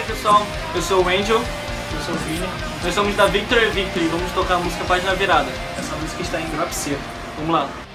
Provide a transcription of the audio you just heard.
aí, pessoal, eu sou o Angel. Eu sou o Vini. Nós somos da Victory or Victory, vamos tocar a música Página Virada. Essa música está em Drop C. Vamos lá.